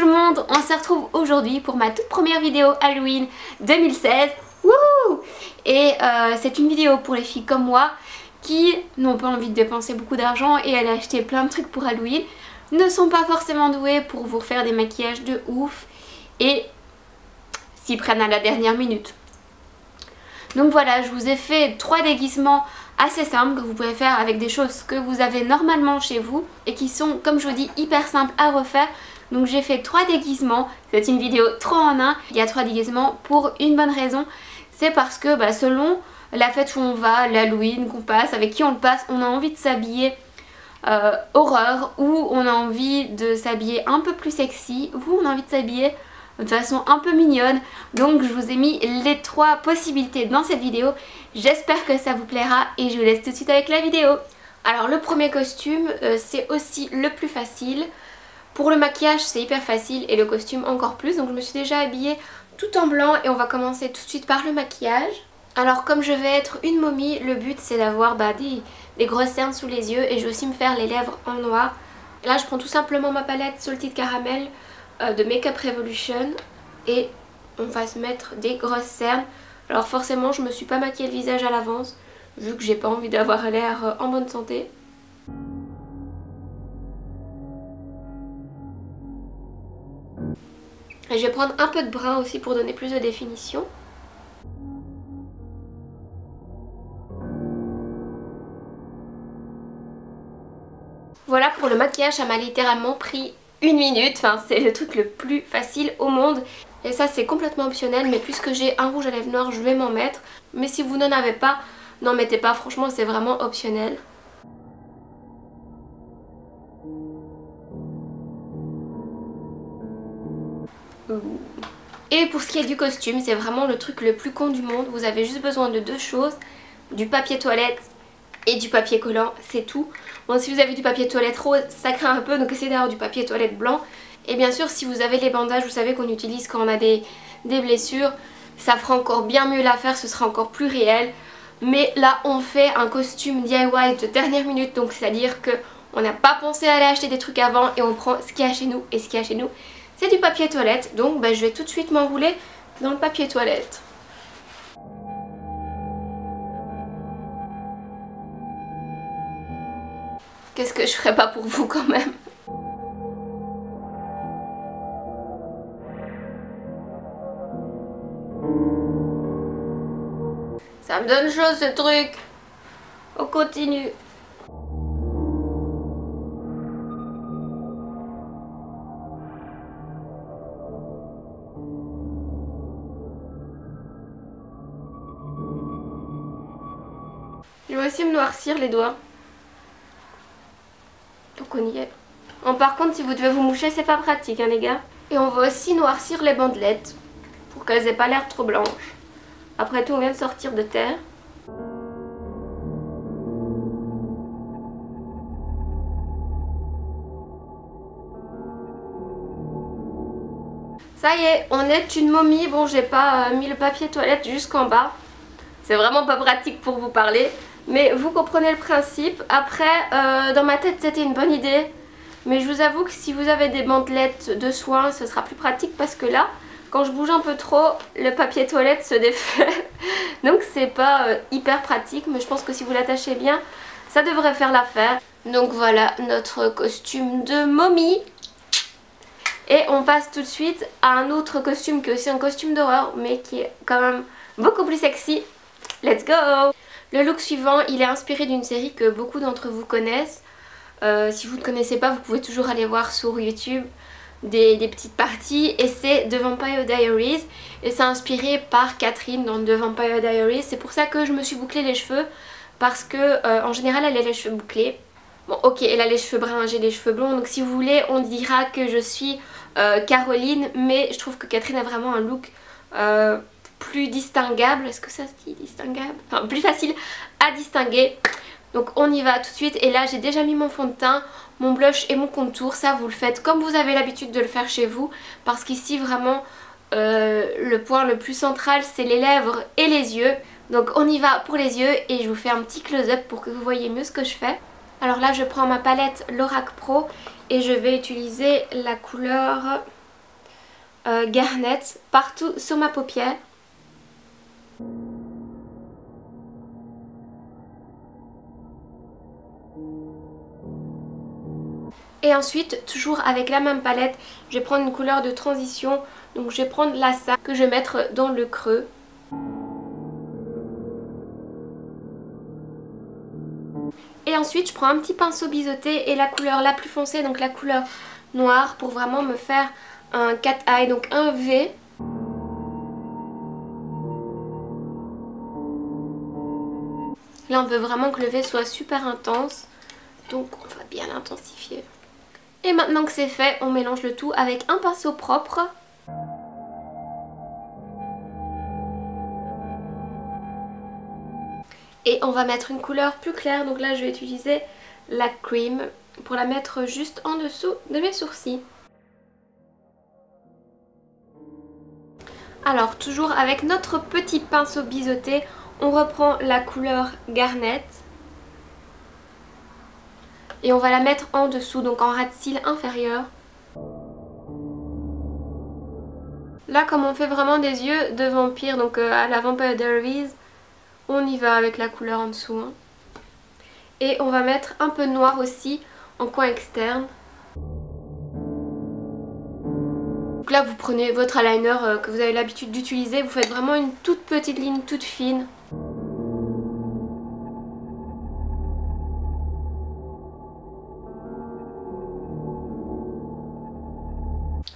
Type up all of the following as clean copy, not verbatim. tout le monde, on se retrouve aujourd'hui pour ma toute première vidéo Halloween 2016. Wouh! Et c'est une vidéo pour les filles comme moi qui n'ont pas envie de dépenser beaucoup d'argent et aller acheter plein de trucs pour Halloween, ne sont pas forcément douées pour vous faire des maquillages de ouf et s'y prennent à la dernière minute. Donc voilà, je vous ai fait 3 déguisements assez simples que vous pouvez faire avec des choses que vous avez normalement chez vous et qui sont, comme je vous dis, hyper simples à refaire. Donc j'ai fait 3 déguisements, c'est une vidéo 3 en 1, il y a 3 déguisements pour une bonne raison, c'est parce que selon la fête où on va, l'Halloween qu'on passe, avec qui on le passe, on a envie de s'habiller horreur ou on a envie de s'habiller un peu plus sexy ou on a envie de s'habiller de façon un peu mignonne. Donc je vous ai mis les 3 possibilités dans cette vidéo, j'espère que ça vous plaira et je vous laisse tout de suite avec la vidéo. Alors le premier costume, c'est aussi le plus facile. Pour le maquillage c'est hyper facile et le costume encore plus, donc je me suis déjà habillée tout en blanc et on va commencer tout de suite par le maquillage. Alors comme je vais être une momie, le but c'est d'avoir des grosses cernes sous les yeux et je vais aussi me faire les lèvres en noir. Là je prends tout simplement ma palette Salted Caramel de Makeup Revolution et on va se mettre des grosses cernes. Alors forcément je me suis pas maquillée le visage à l'avance vu que j'ai pas envie d'avoir l'air en bonne santé. Et je vais prendre un peu de brun aussi pour donner plus de définition. Voilà pour le maquillage, ça m'a littéralement pris une minute. Enfin, c'est le truc le plus facile au monde. Et ça c'est complètement optionnel, mais puisque j'ai un rouge à lèvres noir, je vais m'en mettre. Mais si vous n'en avez pas, n'en mettez pas, franchement c'est vraiment optionnel. Et pour ce qui est du costume, c'est vraiment le truc le plus con du monde. Vous avez juste besoin de 2 choses, du papier toilette et du papier collant, c'est tout. Bon, si vous avez du papier toilette rose, ça craint un peu, donc essayez d'avoir du papier toilette blanc. Et bien sûr, si vous avez les bandages, vous savez qu'on utilise quand on a des blessures, ça fera encore bien mieux l'affaire, ce sera encore plus réel. Mais là, on fait un costume DIY de dernière minute, donc c'est-à-dire que on n'a pas pensé à aller acheter des trucs avant et on prend ce qu'il y a chez nous, et ce qu'il y a chez nous, c'est du papier toilette, donc je vais tout de suite m'enrouler dans le papier toilette. Qu'est-ce que je ferais pas pour vous quand même? Ça me donne chaud ce truc. On continue. Je vais aussi me noircir les doigts. Donc on y est. Par contre, si vous devez vous moucher, c'est pas pratique, hein, les gars. Et on va aussi noircir les bandelettes pour qu'elles aient pas l'air trop blanches. Après tout, on vient de sortir de terre. Ça y est, on est une momie. Bon, j'ai pas mis le papier toilette jusqu'en bas. C'est vraiment pas pratique pour vous parler. Mais vous comprenez le principe. Après, dans ma tête c'était une bonne idée, mais je vous avoue que si vous avez des bandelettes de soins, ce sera plus pratique parce que là, quand je bouge un peu trop, le papier toilette se défait. Donc c'est pas hyper pratique, mais je pense que si vous l'attachez bien, ça devrait faire l'affaire. Donc voilà notre costume de momie. Et on passe tout de suite à un autre costume qui est aussi un costume d'horreur, mais qui est quand même beaucoup plus sexy. Let's go! Le look suivant, il est inspiré d'une série que beaucoup d'entre vous connaissent. Si vous ne connaissez pas, vous pouvez toujours aller voir sur YouTube des petites parties. Et c'est The Vampire Diaries. Et c'est inspiré par Catherine dans The Vampire Diaries. C'est pour ça que je me suis bouclée les cheveux. Parce que en général, elle a les cheveux bouclés. Bon, ok, elle a les cheveux bruns, j'ai les cheveux blonds. Donc si vous voulez, on dira que je suis Caroline. Mais je trouve que Catherine a vraiment un look... plus distinguable, est-ce que ça se dit distinguable? Enfin, plus facile à distinguer. Donc on y va tout de suite et là j'ai déjà mis mon fond de teint, mon blush et mon contour. Ça vous le faites comme vous avez l'habitude de le faire chez vous parce qu'ici vraiment le point le plus central c'est les lèvres et les yeux. Donc on y va pour les yeux et je vous fais un petit close-up pour que vous voyez mieux ce que je fais. Alors là je prends ma palette Lorac Pro et je vais utiliser la couleur garnettes partout sur ma paupière. Et ensuite, toujours avec la même palette, je vais prendre une couleur de transition. Donc je vais prendre la Sa que je vais mettre dans le creux. Et ensuite, je prends un petit pinceau biseauté et la couleur la plus foncée, donc la couleur noire, pour vraiment me faire un cat eye, donc un V. Là, on veut vraiment que le V soit super intense, donc on va bien l'intensifier. Et maintenant que c'est fait, on mélange le tout avec un pinceau propre. Et on va mettre une couleur plus claire, donc là je vais utiliser la cream pour la mettre juste en dessous de mes sourcils. Alors toujours avec notre petit pinceau biseauté, on reprend la couleur garnette et on va la mettre en dessous, donc en ras de cils inférieur. Là comme on fait vraiment des yeux de vampire, donc à la Vampire Diaries, on y va avec la couleur en dessous. Et on va mettre un peu noir aussi en coin externe. Donc là vous prenez votre eyeliner que vous avez l'habitude d'utiliser. Vous faites vraiment une toute petite ligne toute fine.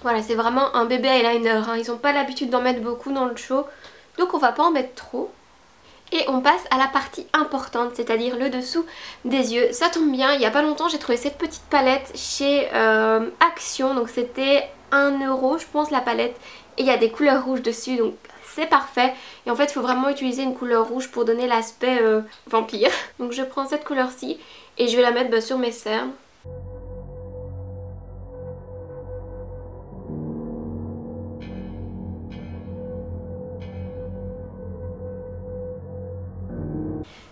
Voilà, c'est vraiment un bébé eyeliner. Ils n'ont pas l'habitude d'en mettre beaucoup dans le show. Donc on va pas en mettre trop. Et on passe à la partie importante, c'est-à-dire le dessous des yeux. Ça tombe bien, il n'y a pas longtemps j'ai trouvé cette petite palette chez Action, donc c'était 1 € je pense la palette, et il y a des couleurs rouges dessus, donc c'est parfait. Et en fait il faut vraiment utiliser une couleur rouge pour donner l'aspect vampire. Donc je prends cette couleur-ci et je vais la mettre sur mes cernes.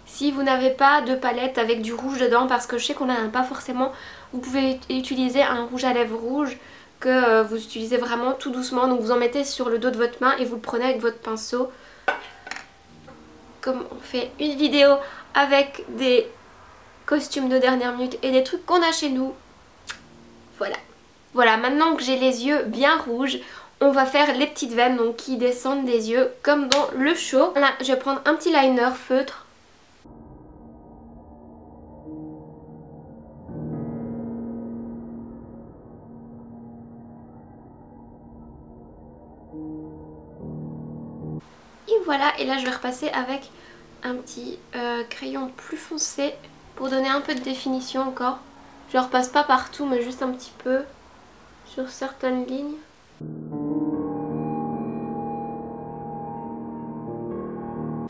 Si vous n'avez pas de palette avec du rouge dedans, parce que je sais qu'on n'en a pas forcément, vous pouvez utiliser un rouge à lèvres rouge que vous utilisez vraiment tout doucement. Donc vous en mettez sur le dos de votre main et vous le prenez avec votre pinceau. Comme on fait une vidéo avec des costumes de dernière minute et des trucs qu'on a chez nous. Voilà. Voilà, maintenant que j'ai les yeux bien rouges, on va faire les petites veines donc qui descendent des yeux comme dans le show. Là, je vais prendre un petit liner feutre. Voilà, et là je vais repasser avec un petit crayon plus foncé pour donner un peu de définition encore. Je le repasse pas partout mais juste un petit peu sur certaines lignes.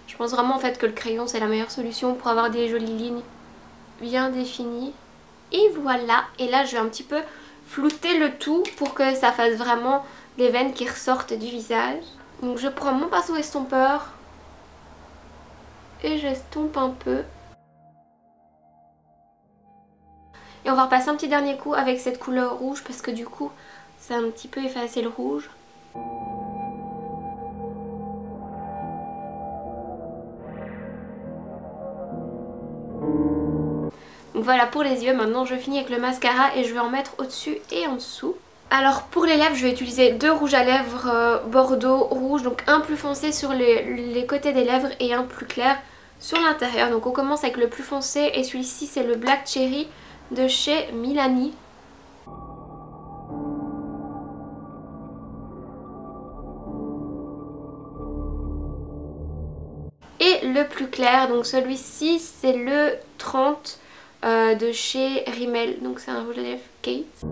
Je pense vraiment en fait que le crayon c'est la meilleure solution pour avoir des jolies lignes bien définies. Et voilà, et là je vais un petit peu flouter le tout pour que ça fasse vraiment des veines qui ressortent du visage. Donc je prends mon pinceau estompeur et j'estompe un peu. Et on va repasser un petit dernier coup avec cette couleur rouge parce que du coup ça a un petit peu effacé le rouge. Donc voilà pour les yeux, maintenant je finis avec le mascara et je vais en mettre au-dessus et en dessous. Alors pour les lèvres, je vais utiliser 2 rouges à lèvres bordeaux rouge, donc un plus foncé sur les côtés des lèvres et un plus clair sur l'intérieur. Donc on commence avec le plus foncé et celui-ci c'est le Black Cherry de chez Milani. Et le plus clair, donc celui-ci c'est le 30 de chez Rimmel, donc c'est un rouge à lèvres Kate.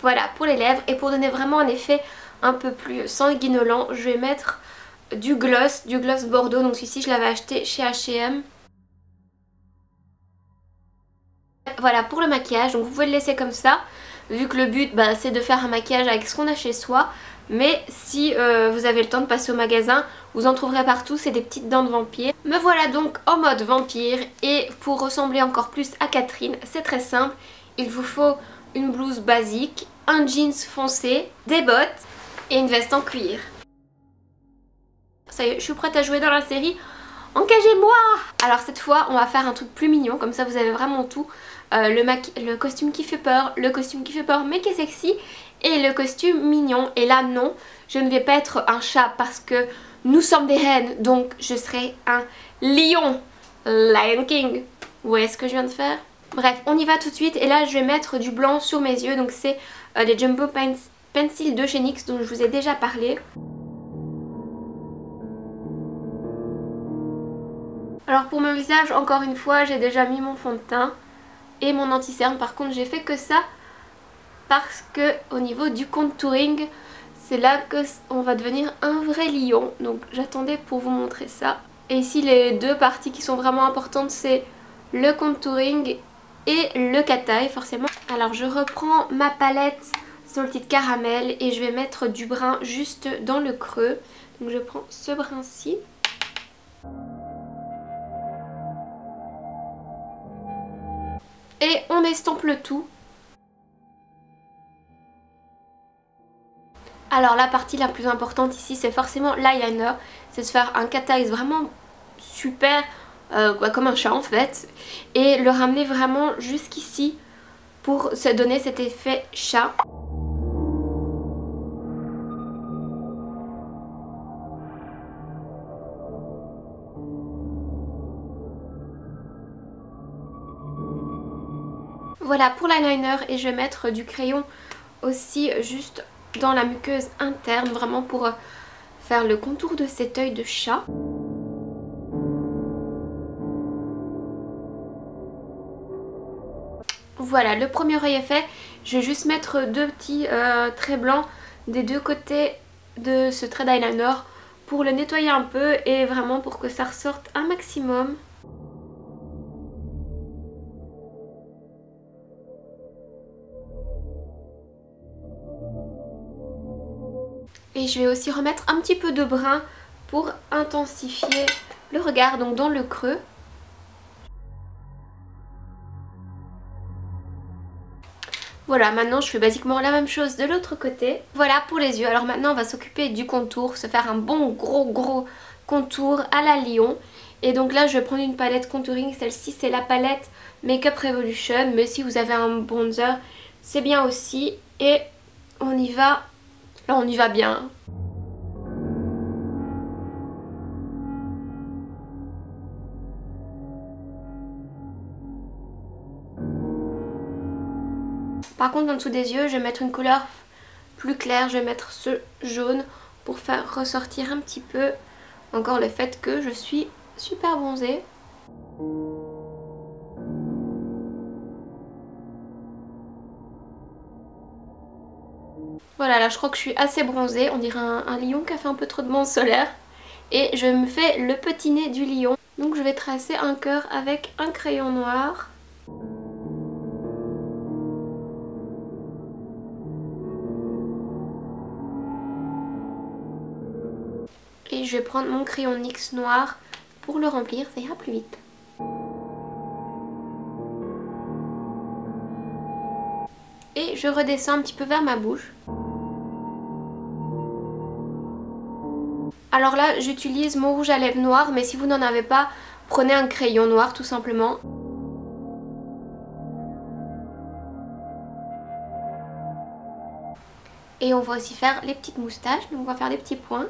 Voilà pour les lèvres, et pour donner vraiment un effet un peu plus sanguinolent, je vais mettre du gloss bordeaux, donc celui-ci je l'avais acheté chez H&M. Voilà pour le maquillage, donc vous pouvez le laisser comme ça, vu que le but c'est de faire un maquillage avec ce qu'on a chez soi. Mais si vous avez le temps de passer au magasin, vous en trouverez partout, c'est des petites dents de vampire. Me voilà donc en mode vampire, et pour ressembler encore plus à Catherine, c'est très simple. Il vous faut une blouse basique, un jeans foncé, des bottes et une veste en cuir. Ça y est, je suis prête à jouer dans la série. Engagez-moi! Alors cette fois, on va faire un truc plus mignon, comme ça vous avez vraiment tout. Le costume qui fait peur, le costume qui fait peur mais qui est sexy, et le costume mignon. Et là non, je ne vais pas être un chat parce que nous sommes des reines, donc je serai un lion, Lion King. Vous voyez ce que je viens de faire? Bref, on y va tout de suite, et là je vais mettre du blanc sur mes yeux, donc c'est des Jumbo Pencil de chez NYX dont je vous ai déjà parlé. Alors pour mon visage, encore une fois, j'ai déjà mis mon fond de teint et mon anti-cerne. Par contre, j'ai fait que ça parce que au niveau du contouring, c'est là que on va devenir un vrai lion. Donc j'attendais pour vous montrer ça. Et ici, les deux parties qui sont vraiment importantes, c'est le contouring et le cat-eye forcément. Alors je reprends ma palette Salted Caramel et je vais mettre du brun juste dans le creux. Donc je prends ce brun-ci. Et on estompe le tout. Alors la partie la plus importante ici, c'est forcément l'eyeliner. C'est de faire un cat-eye vraiment super, comme un chat en fait. Et le ramener vraiment jusqu'ici pour se donner cet effet chat. Voilà pour l'eyeliner, et je vais mettre du crayon aussi juste dans la muqueuse interne, vraiment pour faire le contour de cet œil de chat. Voilà, le premier œil est fait. Je vais juste mettre deux petits traits blancs des deux côtés de ce trait d'eyeliner pour le nettoyer un peu et vraiment pour que ça ressorte un maximum. Et je vais aussi remettre un petit peu de brun pour intensifier le regard, donc dans le creux. Voilà, maintenant je fais basiquement la même chose de l'autre côté. Voilà pour les yeux. Alors maintenant on va s'occuper du contour, se faire un bon gros contour à la lion. Et donc là je vais prendre une palette contouring, celle-ci c'est la palette Makeup Revolution. Mais si vous avez un bronzer, c'est bien aussi. Et on y va. Là on y va bien. Par contre en dessous des yeux, je vais mettre une couleur plus claire. Je vais mettre ce jaune pour faire ressortir un petit peu encore le fait que je suis super bronzée. Voilà, là je crois que je suis assez bronzée, on dirait un lion qui a fait un peu trop de bronze solaire. Et je me fais le petit nez du lion. Donc je vais tracer un cœur avec un crayon noir. Et je vais prendre mon crayon NYX noir pour le remplir, ça ira plus vite. Et je redescends un petit peu vers ma bouche. Alors là j'utilise mon rouge à lèvres noir, mais si vous n'en avez pas, prenez un crayon noir tout simplement. Et on va aussi faire les petites moustaches, donc on va faire des petits points.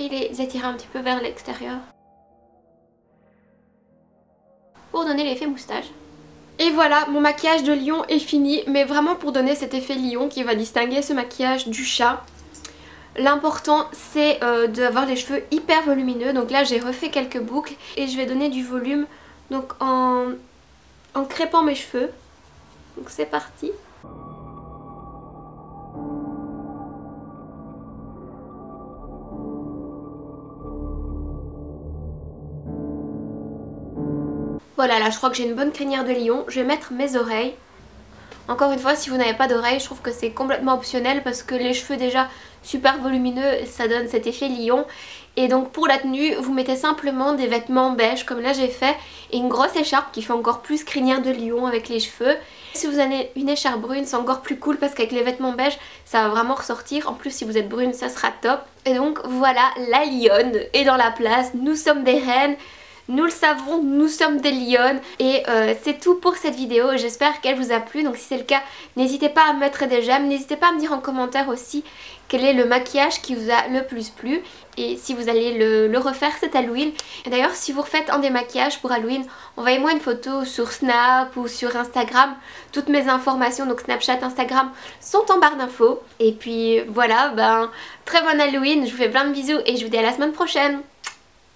Et les étirer un petit peu vers l'extérieur pour donner l'effet moustache. Et voilà, mon maquillage de lion est fini, mais vraiment pour donner cet effet lion qui va distinguer ce maquillage du chat. L'important c'est d'avoir les cheveux hyper volumineux, donc là j'ai refait quelques boucles et je vais donner du volume donc en crêpant mes cheveux. Donc c'est parti. Voilà, là je crois que j'ai une bonne crinière de lion. Je vais mettre mes oreilles. Encore une fois, si vous n'avez pas d'oreille, je trouve que c'est complètement optionnel parce que les cheveux déjà super volumineux, ça donne cet effet lion. Et donc pour la tenue, vous mettez simplement des vêtements beige comme là j'ai fait et une grosse écharpe qui fait encore plus crinière de lion avec les cheveux. Si vous avez une écharpe brune, c'est encore plus cool parce qu'avec les vêtements beige, ça va vraiment ressortir. En plus, si vous êtes brune, ça sera top. Et donc voilà, la lionne est dans la place, nous sommes des reines. Nous le savons, nous sommes des lionnes. Et c'est tout pour cette vidéo, j'espère qu'elle vous a plu. Donc si c'est le cas, n'hésitez pas à mettre des j'aime, n'hésitez pas à me dire en commentaire aussi quel est le maquillage qui vous a le plus plu et si vous allez le refaire cet Halloween. Et d'ailleurs, si vous refaites un des maquillages pour Halloween, envoyez-moi une photo sur Snap ou sur Instagram. Toutes mes informations, donc Snapchat, Instagram, sont en barre d'infos. Et puis voilà, ben très bon Halloween, je vous fais plein de bisous et je vous dis à la semaine prochaine.